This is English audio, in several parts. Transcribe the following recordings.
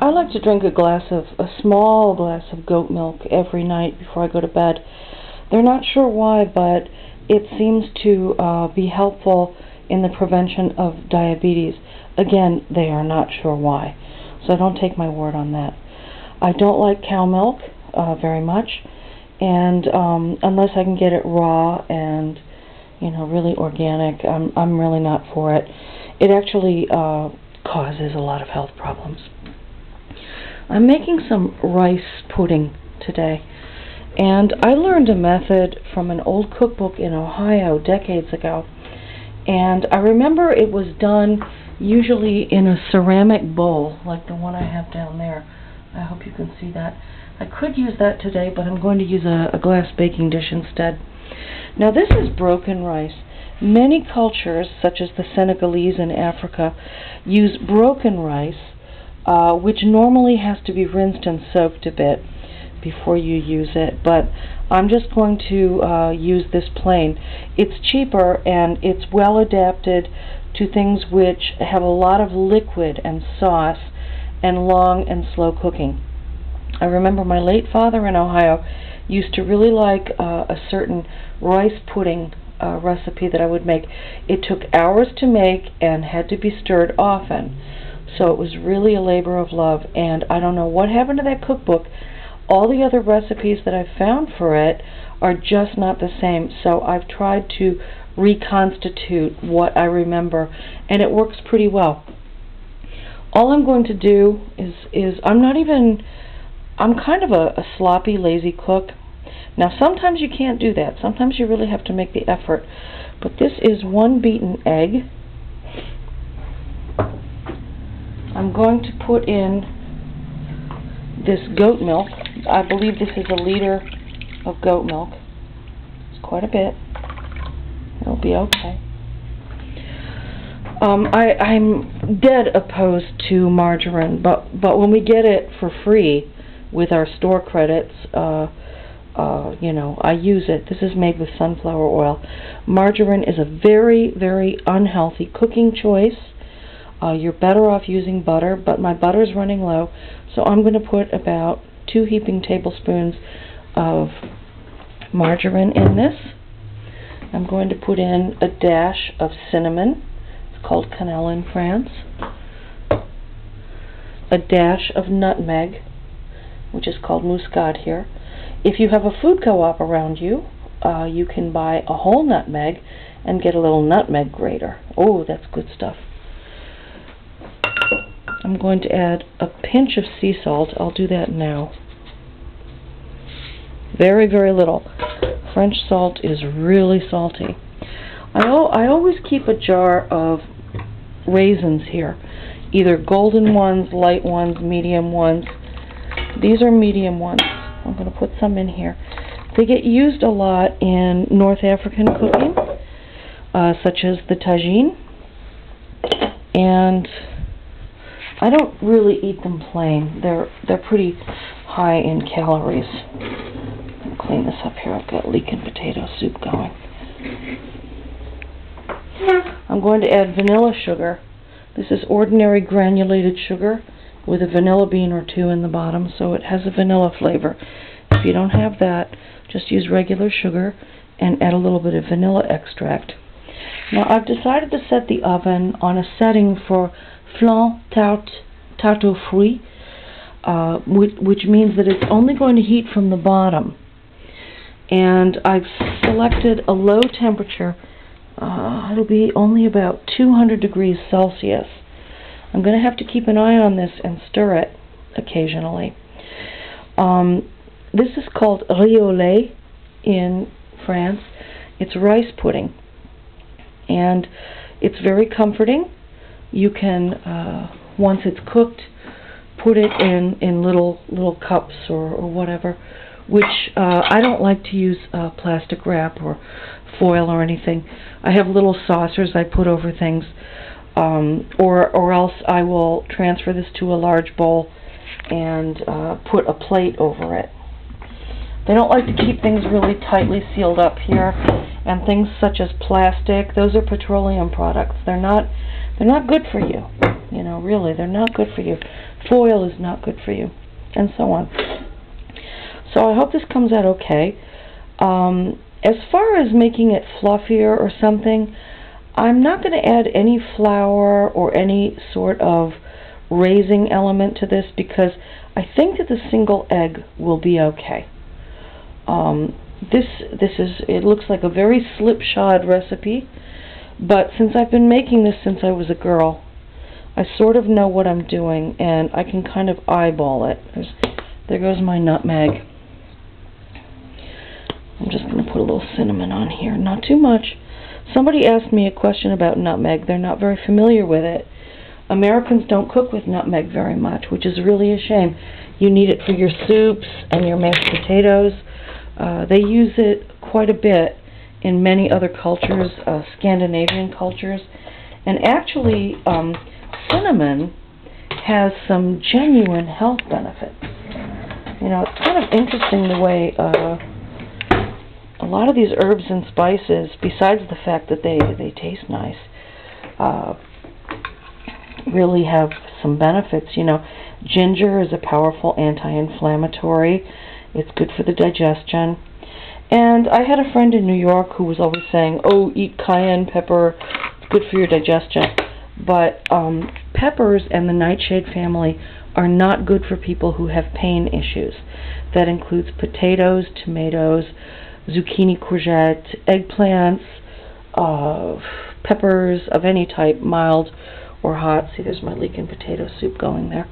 I like to drink a small glass of goat milk every night before I go to bed. They're not sure why, but it seems to be helpful in the prevention of diabetes. Again, they are not sure why, so don't take my word on that. I don't like cow milk very much, and unless I can get it raw and, you know, really organic, I'm really not for it. It actually causes a lot of health problems. I'm making some rice pudding today, and I learned a method from an old cookbook in Ohio decades ago, and I remember it was done usually in a ceramic bowl like the one I have down there. I hope you can see that. I could use that today, but I'm going to use a glass baking dish instead. Now, this is broken rice. Many cultures, such as the Senegalese in Africa, use broken rice, which normally has to be rinsed and soaked a bit before you use it, but I'm just going to use this plain. It's cheaper and it's well adapted to things which have a lot of liquid and sauce and long and slow cooking. I remember my late father in Ohio used to really like a certain rice pudding recipe that I would make. It took hours to make and had to be stirred often. So it was really a labor of love, and I don't know what happened to that cookbook. All the other recipes that I've found for it are just not the same, so I've tried to reconstitute what I remember, and it works pretty well. All I'm going to do is I'm kind of a sloppy, lazy cook. Now, sometimes you can't do that. Sometimes you really have to make the effort. But this is one beaten egg. I'm going to put in this goat milk. I believe this is 1 liter of goat milk. It's quite a bit. It'll be okay. I'm dead opposed to margarine, but when we get it for free with our store credits, you know, I use it. This is made with sunflower oil. Margarine is a very, very unhealthy cooking choice. You're better off using butter, but my butter is running low, so I'm going to put about 2 heaping tablespoons of margarine in this. I'm going to put in a dash of cinnamon. It's called cannelle in France. A dash of nutmeg, which is called muscade here. If you have a food co-op around you, you can buy a whole nutmeg and get a little nutmeg grater. Oh, that's good stuff. I'm going to add a pinch of sea salt. I'll do that now. Very, very little. French salt is really salty. I always keep a jar of raisins here, either golden ones, light ones, medium ones. These are medium ones. I'm going to put some in here. They get used a lot in North African cooking, such as the tajine, and I don't really eat them plain. They're pretty high in calories. I'll clean this up here. I've got leaking potato soup going. I'm going to add vanilla sugar. This is ordinary granulated sugar with a vanilla bean or 2 in the bottom, so it has a vanilla flavor. If you don't have that, just use regular sugar and add a little bit of vanilla extract. Now, I've decided to set the oven on a setting for flan tarte au fruit, which means that it's only going to heat from the bottom. And I've selected a low temperature. It'll be only about 200 degrees Celsius. I'm going to have to keep an eye on this and stir it occasionally. This is called riz au lait in France. It's rice pudding, and it's very comforting. You can, once it's cooked, put it in little cups or whatever, which I don't like to use plastic wrap or foil or anything. I have little saucers I put over things, or else I will transfer this to a large bowl and put a plate over it. They don't like to keep things really tightly sealed up here, and things such as plastic, those are petroleum products. They're not good for you. You know, really, they're not good for you. Foil is not good for you, and so on. So I hope this comes out okay. As far as making it fluffier or something, I'm not going to add any flour or any sort of raising element to this because I think that the single egg will be okay. This is, it looks like a very slipshod recipe, but since I've been making this since I was a girl, I sort of know what I'm doing and I can kind of eyeball it. There goes my nutmeg. I'm just going to put a little cinnamon on here, not too much. Somebody asked me a question about nutmeg. They're not very familiar with it. Americans don't cook with nutmeg very much, which is really a shame. You need it for your soups and your mashed potatoes. They use it quite a bit in many other cultures, Scandinavian cultures. And actually, cinnamon has some genuine health benefits. You know, it's kind of interesting the way a lot of these herbs and spices, besides the fact that they taste nice, really have some benefits. You know, ginger is a powerful anti-inflammatory. It's good for the digestion. And I had a friend in New York who was always saying, oh, eat cayenne pepper, it's good for your digestion. But peppers and the nightshade family are not good for people who have pain issues. That includes potatoes, tomatoes, zucchini courgette, eggplants, peppers of any type, mild or hot. See, there's my leek and potato soup going there.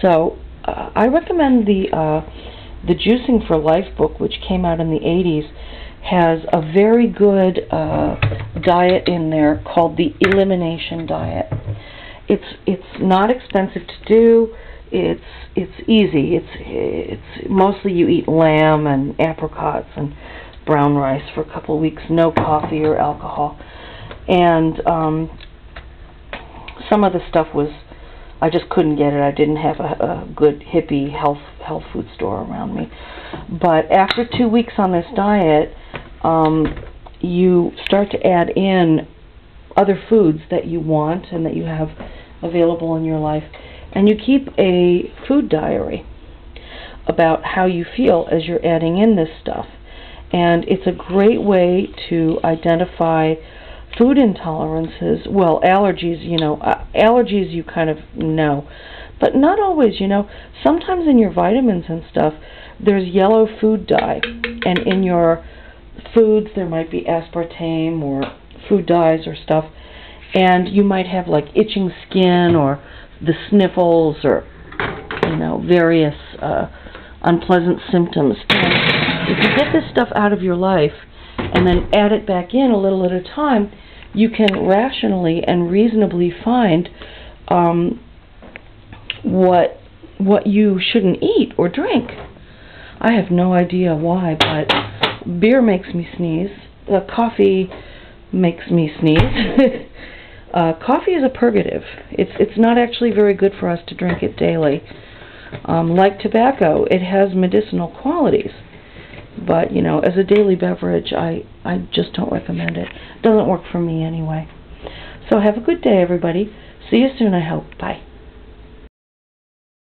So I recommend the Juicing for Life book, which came out in the 80s, has a very good diet in there called the elimination diet. It's not expensive to do. It's easy. It's mostly you eat lamb and apricots and brown rice for a couple of weeks, no coffee or alcohol. And some of the stuff was, I just couldn't get it. I didn't have a good hippie health food store around me. But after 2 weeks on this diet, you start to add in other foods that you want and that you have available in your life. And you keep a food diary about how you feel as you're adding in this stuff. And it's a great way to identify food intolerances, well, allergies, you know, allergies you kind of know, but not always, you know. Sometimes in your vitamins and stuff, there's yellow food dye, and in your foods there might be aspartame or food dyes or stuff, and you might have like itching skin or the sniffles or, you know, various unpleasant symptoms. And if you get this stuff out of your life and then add it back in a little at a time, you can rationally and reasonably find what you shouldn't eat or drink. I have no idea why, but beer makes me sneeze. Coffee makes me sneeze. Coffee is a purgative. It's not actually very good for us to drink it daily. Like tobacco, it has medicinal qualities. But, you know, as a daily beverage, I just don't recommend it. It doesn't work for me anyway. So have a good day, everybody. See you soon, I hope. Bye.